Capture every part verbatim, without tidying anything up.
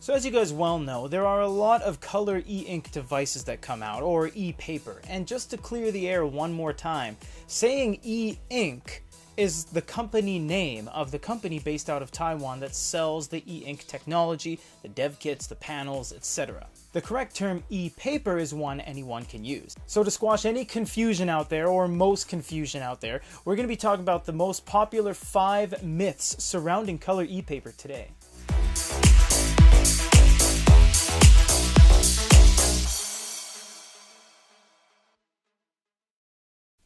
So as you guys well know, there are a lot of color e-ink devices that come out, or e-paper, and just to clear the air one more time, saying e-ink is the company name of the company based out of Taiwan that sells the e-ink technology, the dev kits, the panels, et cetera. The correct term e-paper is one anyone can use. So to squash any confusion out there, or most confusion out there, we're going to be talking about the most popular five myths surrounding color e-paper today.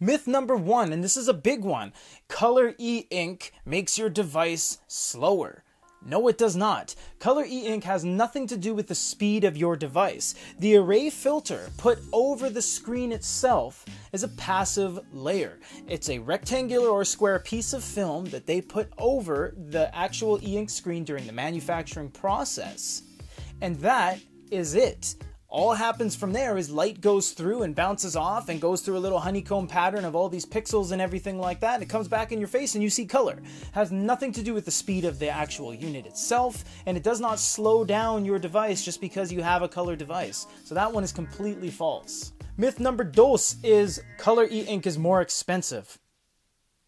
Myth number one, and this is a big one, color e-ink makes your device slower. No, it does not. Color e-ink has nothing to do with the speed of your device. The array filter put over the screen itself is a passive layer. It's a rectangular or square piece of film that they put over the actual e-ink screen during the manufacturing process. And that is it. All happens from there is light goes through and bounces off and goes through a little honeycomb pattern of all these pixels and everything like that, and it comes back in your face and you see color. It has nothing to do with the speed of the actual unit itself, and it does not slow down your device just because you have a color device. So that one is completely false. Myth number dos is color e-ink is more expensive.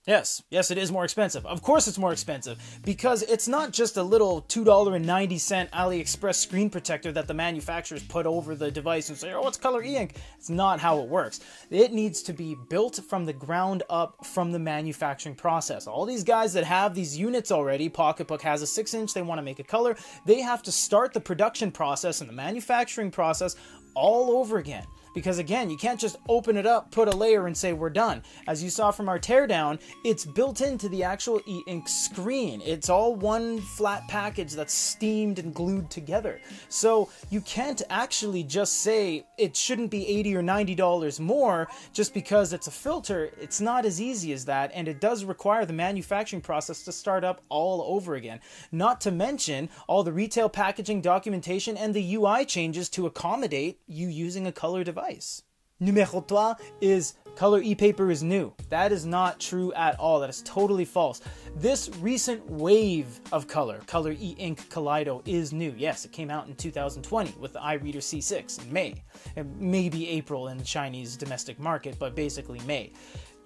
Yes, yes, it is more expensive. Of course it's more expensive, because it's not just a little two ninety AliExpress screen protector that the manufacturers put over the device and say, oh, it's color e-ink. It's not how it works. It needs to be built from the ground up from the manufacturing process. All these guys that have these units already, Pocketbook has a six inch, they want to make a color, they have to start the production process and the manufacturing process all over again. Because again, you can't just open it up, put a layer and say we're done. As you saw from our teardown, it's built into the actual e-ink screen. It's all one flat package that's steamed and glued together. So you can't actually just say it shouldn't be eighty or ninety dollars more just because it's a filter. It's not as easy as that, and it does require the manufacturing process to start up all over again. Not to mention all the retail packaging, documentation, and the U I changes to accommodate you using a color device. Numero trois is color e-paper is new. That is not true at all. That is totally false. This recent wave of color, color e-ink Kaleido, is new. Yes, it came out in two thousand twenty with the iReader C six in May. And maybe April in the Chinese domestic market, but basically May.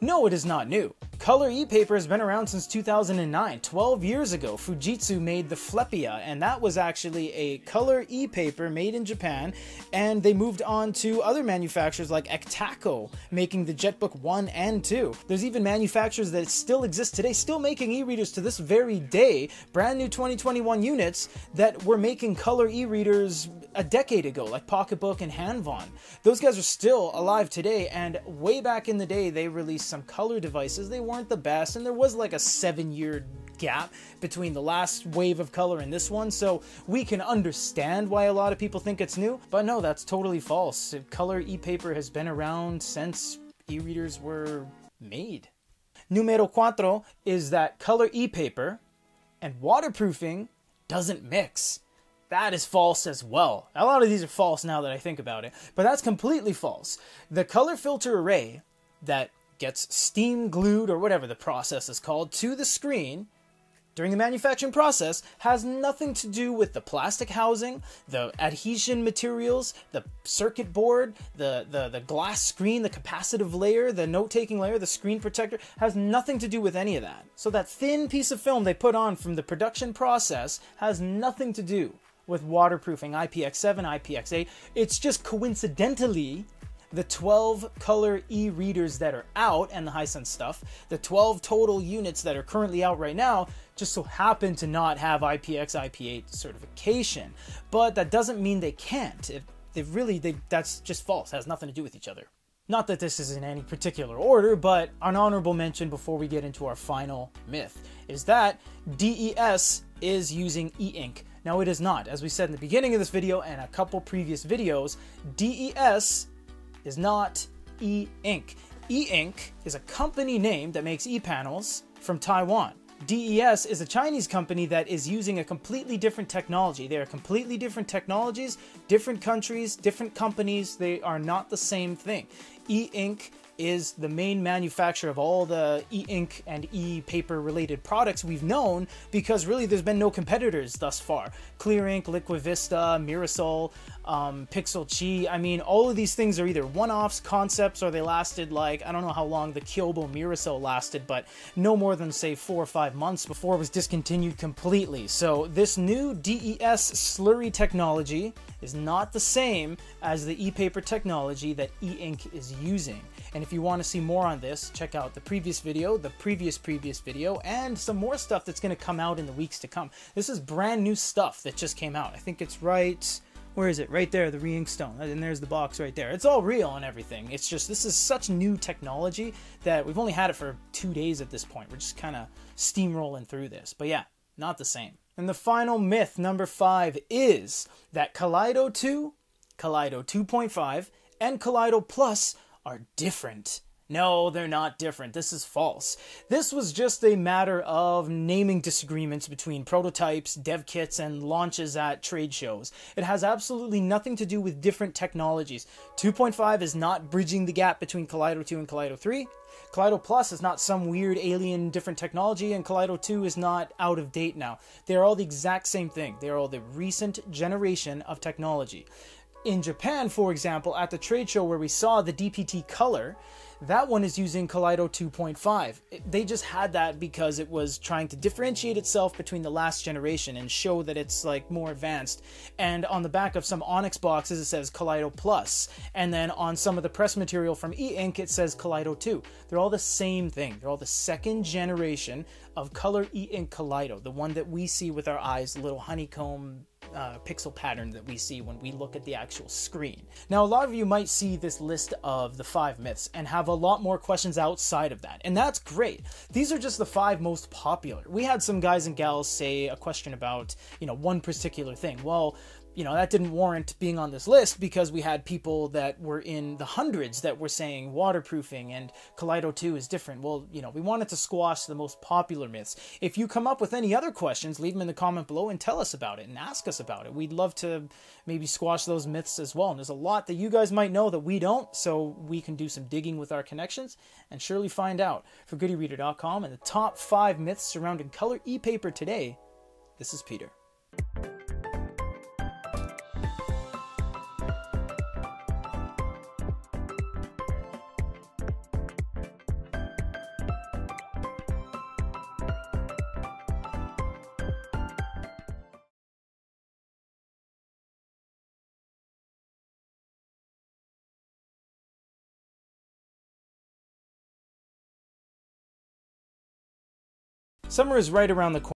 No, it is not new. Color e-paper has been around since two thousand nine. twelve years ago, Fujitsu made the Flepia, and that was actually a color e-paper made in Japan, and they moved on to other manufacturers like Ektaco, making the Jetbook one and two. There's even manufacturers that still exist today, still making e-readers to this very day, brand new twenty twenty-one units that were making color e-readers a decade ago, like Pocketbook and Hanvon. Those guys are still alive today, and way back in the day, they released some color devices. They weren't the best, and there was like a seven year gap between the last wave of color and this one, so we can understand why a lot of people think it's new, but no, that's totally false. Color e-paper has been around since e-readers were made. Numero cuatro is that color e-paper and waterproofing doesn't mix. That is false as well. A lot of these are false now that I think about it, but that's completely false. The color filter array that gets steam glued, or whatever the process is called, to the screen during the manufacturing process has nothing to do with the plastic housing, the adhesion materials, the circuit board, the, the, the glass screen, the capacitive layer, the note-taking layer, the screen protector, has nothing to do with any of that. So that thin piece of film they put on from the production process has nothing to do with waterproofing, I P X seven, I P X eight. It's just coincidentally the twelve color e-readers that are out, and the HiSense stuff, the twelve total units that are currently out right now, just so happen to not have I P X I P eight certification. But that doesn't mean they can't. If they really, they, that's just false. It has nothing to do with each other. Not that this is in any particular order, but an honorable mention before we get into our final myth is that D E S is using e-ink. Now it is not. As we said in the beginning of this video and a couple previous videos, D E S is not e-ink. E-ink is a company name that makes e-panels from Taiwan. D E S is a Chinese company that is using a completely different technology. They are completely different technologies, different countries, different companies. They are not the same thing. E-ink is the main manufacturer of all the e-ink and e-paper related products we've known, because really there's been no competitors thus far. Clear Ink, Liquivista, Mirasol, um, Pixel Qi, I mean, all of these things are either one-offs, concepts, or they lasted like, I don't know how long the Kyobo Mirasol lasted, but no more than say four or five months before it was discontinued completely. So this new D E S slurry technology is not the same as the e-paper technology that e-ink is using. And if you want to see more on this, check out the previous video, the previous previous video, and some more stuff that's going to come out in the weeks to come. This is brand new stuff that just came out. I think it's right, where is it? Right there, the Reinkstone, and there's the box right there. It's all real and everything. It's just, this is such new technology that we've only had it for two days at this point. We're just kind of steamrolling through this, but yeah, not the same. And the final myth, number five, is that Kaleido two, Kaleido two point five, and Kaleido Plus are different. No, they're not different. This is false. This was just a matter of naming disagreements between prototypes, dev kits, and launches at trade shows. It has absolutely nothing to do with different technologies. two point five is not bridging the gap between Kaleido two and Kaleido three. Kaleido Plus is not some weird alien different technology, and Kaleido two is not out of date now. They are all the exact same thing. They are all the recent generation of technology. In Japan, for example, at the trade show where we saw the D P T color, that one is using Kaleido two point five. They just had that because it was trying to differentiate itself between the last generation and show that it's like more advanced. And on the back of some Onyx boxes, it says Kaleido Plus. And then on some of the press material from e-ink, it says Kaleido two. They're all the same thing. They're all the second generation of color e-ink Kaleido, the one that we see with our eyes, the little honeycomb Uh, pixel pattern that we see when we look at the actual screen. Now, a lot of you might see this list of the five myths and have a lot more questions outside of that, and that's great. These are just the five most popular. We had some guys and gals say a question about, you know, one particular thing. Well, you know, that didn't warrant being on this list because we had people that were in the hundreds that were saying waterproofing and Kaleido two is different. Well, you know, we wanted to squash the most popular myths. If you come up with any other questions, leave them in the comment below and tell us about it and ask us about it. We'd love to maybe squash those myths as well. And there's a lot that you guys might know that we don't, so we can do some digging with our connections and surely find out. For goody reader dot com and the top five myths surrounding color e-paper today, this is Peter. Summer is right around the corner.